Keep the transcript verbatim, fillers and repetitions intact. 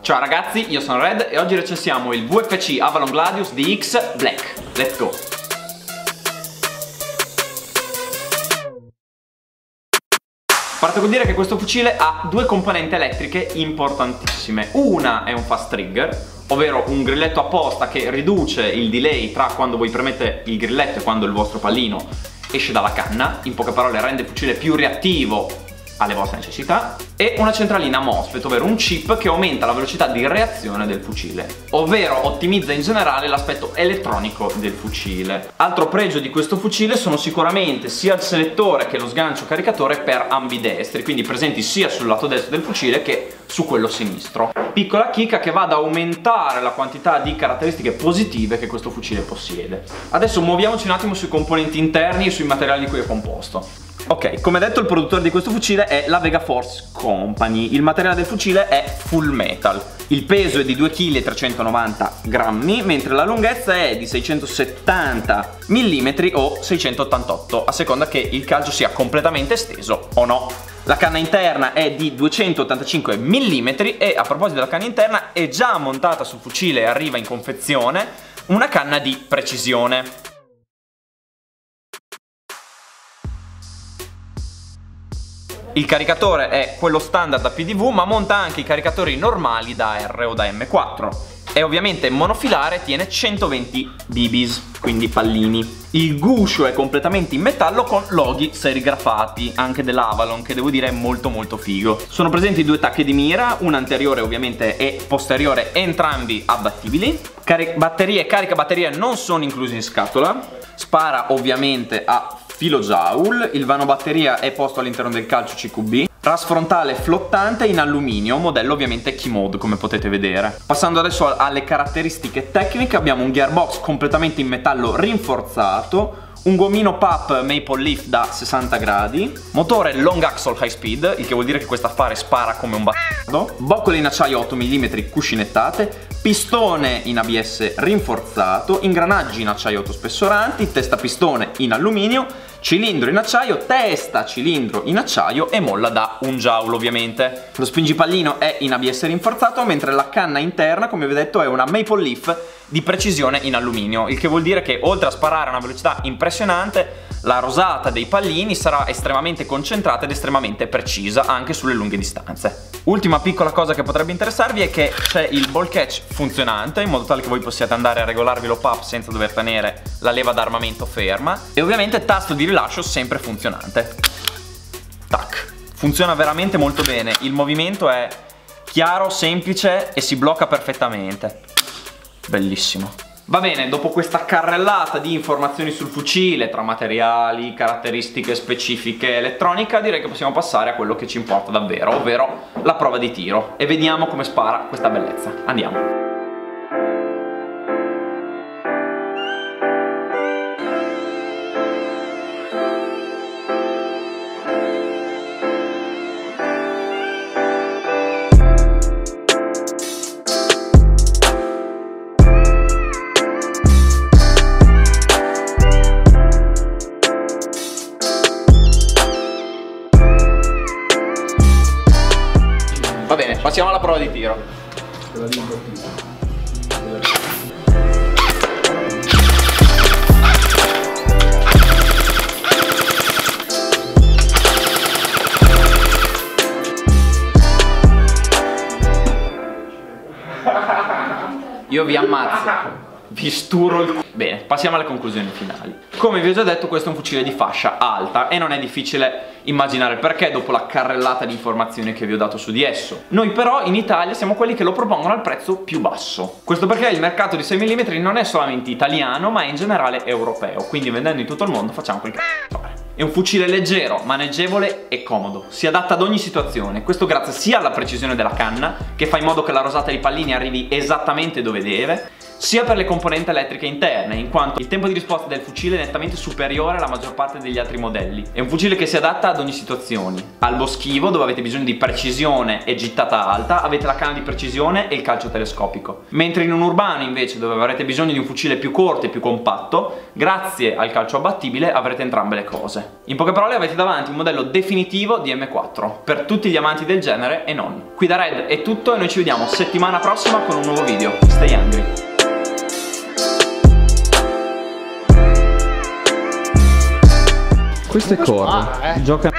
Ciao ragazzi, io sono Red e oggi recensiamo il V F C Avalon Gladius D X Black. Let's go! Parto con dire che questo fucile ha due componenti elettriche importantissime. Una è un fast trigger, ovvero un grilletto apposta che riduce il delay tra quando voi premete il grilletto e quando il vostro pallino esce dalla canna. In poche parole rende il fucile più reattivo alle vostre necessità. E una centralina MOSFET, ovvero un chip che aumenta la velocità di reazione del fucile, ovvero ottimizza in generale l'aspetto elettronico del fucile. Altro pregio di questo fucile sono sicuramente sia il selettore che lo sgancio caricatore per ambidestri, quindi presenti sia sul lato destro del fucile che su quello sinistro. Piccola chicca che va ad aumentare la quantità di caratteristiche positive che questo fucile possiede. Adesso muoviamoci un attimo sui componenti interni e sui materiali di cui è composto. Ok, come detto il produttore di questo fucile è la Vega Force Company. Il materiale del fucile è full metal. Il peso è di due virgola trecentonovanta grammi, mentre la lunghezza è di seicentosettanta millimetri o seicentottantotto, a seconda che il calcio sia completamente esteso o no. La canna interna è di duecentottantacinque millimetri e, a proposito della canna interna, è già montata sul fucile e arriva in confezione una canna di precisione. Il caricatore è quello standard da P D W, ma monta anche i caricatori normali da R o da M quattro. È ovviamente monofilare e tiene centoventi bibis, quindi pallini. Il guscio è completamente in metallo con loghi serigrafati, anche dell'Avalon, che devo dire è molto molto figo. Sono presenti due tacche di mira, una anteriore ovviamente e posteriore, entrambi abbattibili. Car- batterie e caricabatterie non sono inclusi in scatola. Spara ovviamente a kilojoule, il vano batteria è posto all'interno del calcio C Q B, ras frontale flottante in alluminio, modello ovviamente K-Mode come potete vedere. Passando adesso alle caratteristiche tecniche, abbiamo un gearbox completamente in metallo rinforzato, un gommino P A P Maple Leaf da sessanta gradi, motore long axle high speed, il che vuol dire che quest'affare spara come un bastardo, boccole in acciaio otto millimetri cuscinettate, pistone in A B S rinforzato, ingranaggi in acciaio autospessoranti, testa pistone in alluminio, cilindro in acciaio, testa cilindro in acciaio e molla da un joule ovviamente. Lo spingipallino è in A B S rinforzato, mentre la canna interna, come vi ho detto, è una Maple Leaf di precisione in alluminio, il che vuol dire che oltre a sparare a una velocità impressionante, la rosata dei pallini sarà estremamente concentrata ed estremamente precisa anche sulle lunghe distanze. Ultima piccola cosa che potrebbe interessarvi è che c'è il ball catch funzionante, in modo tale che voi possiate andare a regolarvi lo pop senza dover tenere la leva d'armamento ferma, e ovviamente tasto di rilascio sempre funzionante. Tac. Funziona veramente molto bene, il movimento è chiaro, semplice e si blocca perfettamente. Bellissimo. Va bene, dopo questa carrellata di informazioni sul fucile, tra materiali, caratteristiche specifiche, elettronica, direi che possiamo passare a quello che ci importa davvero, ovvero la prova di tiro. E vediamo come spara questa bellezza. Andiamo. Va bene, passiamo alla prova di tiro. Io vi ammazzo, vi sturo il c***o. Bene, passiamo alle conclusioni finali. Come vi ho già detto, questo è un fucile di fascia alta e non è difficile immaginare il perché dopo la carrellata di informazioni che vi ho dato su di esso. Noi però in Italia siamo quelli che lo propongono al prezzo più basso. Questo perché il mercato di sei millimetri non è solamente italiano, ma è in generale europeo, quindi vendendo in tutto il mondo facciamo quel c***o. È un fucile leggero, maneggevole e comodo, si adatta ad ogni situazione, questo grazie sia alla precisione della canna, che fa in modo che la rosata dei pallini arrivi esattamente dove deve, sia per le componenti elettriche interne, in quanto il tempo di risposta del fucile è nettamente superiore alla maggior parte degli altri modelli. È un fucile che si adatta ad ogni situazione. Al boschivo, dove avete bisogno di precisione e gittata alta, avete la canna di precisione e il calcio telescopico, mentre in un urbano invece, dove avrete bisogno di un fucile più corto e più compatto, grazie al calcio abbattibile avrete entrambe le cose. In poche parole avete davanti un modello definitivo di M quattro per tutti gli amanti del genere e non. Qui da Red è tutto e noi ci vediamo settimana prossima con un nuovo video. Stay hungry! Questo è Corvo, gioca...